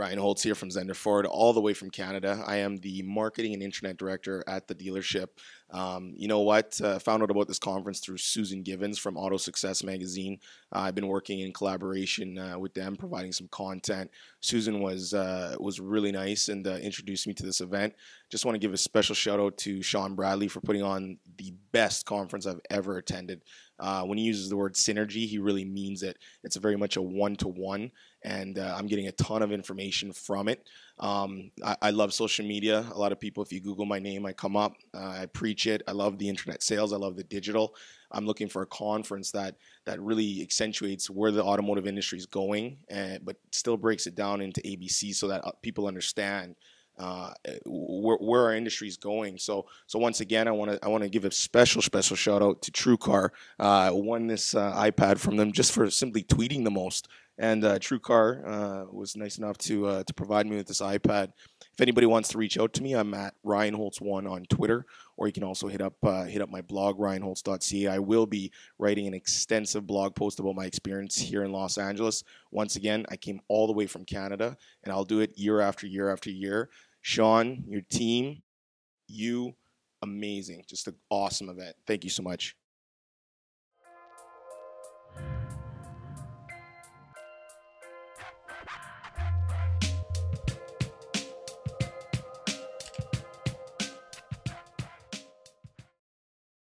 Ryan Holtz here from Zender Ford, all the way from Canada. I am the marketing and internet director at the dealership. You know what? Found out about this conference through Susan Givens from Auto Success Magazine. I've been working in collaboration with them, providing some content. Susan was really nice and introduced me to this event. Just want to give a special shout out to Sean Bradley for putting on the best conference I've ever attended. When he uses the word synergy, he really means it. It's very much a one-to-one, and I'm getting a ton of information from it. I love social media. A lot of people, if you Google my name, I come up. I preach it. I love the internet sales. I love the digital. I'm looking for a conference that really accentuates where the automotive industry is going, but still breaks it down into ABC so that people understand where our industry is going. So once again, I want to give a special shout out to TrueCar. Won this iPad from them just for simply tweeting the most. And TrueCar was nice enough to provide me with this iPad. If anybody wants to reach out to me, I'm at RyanHoltz1 on Twitter, or you can also hit up my blog, RyanHoltz.ca. I will be writing an extensive blog post about my experience here in Los Angeles. Once again, I came all the way from Canada, and I'll do it year after year after year. Sean, your team, you, amazing. Just an awesome event. Thank you so much.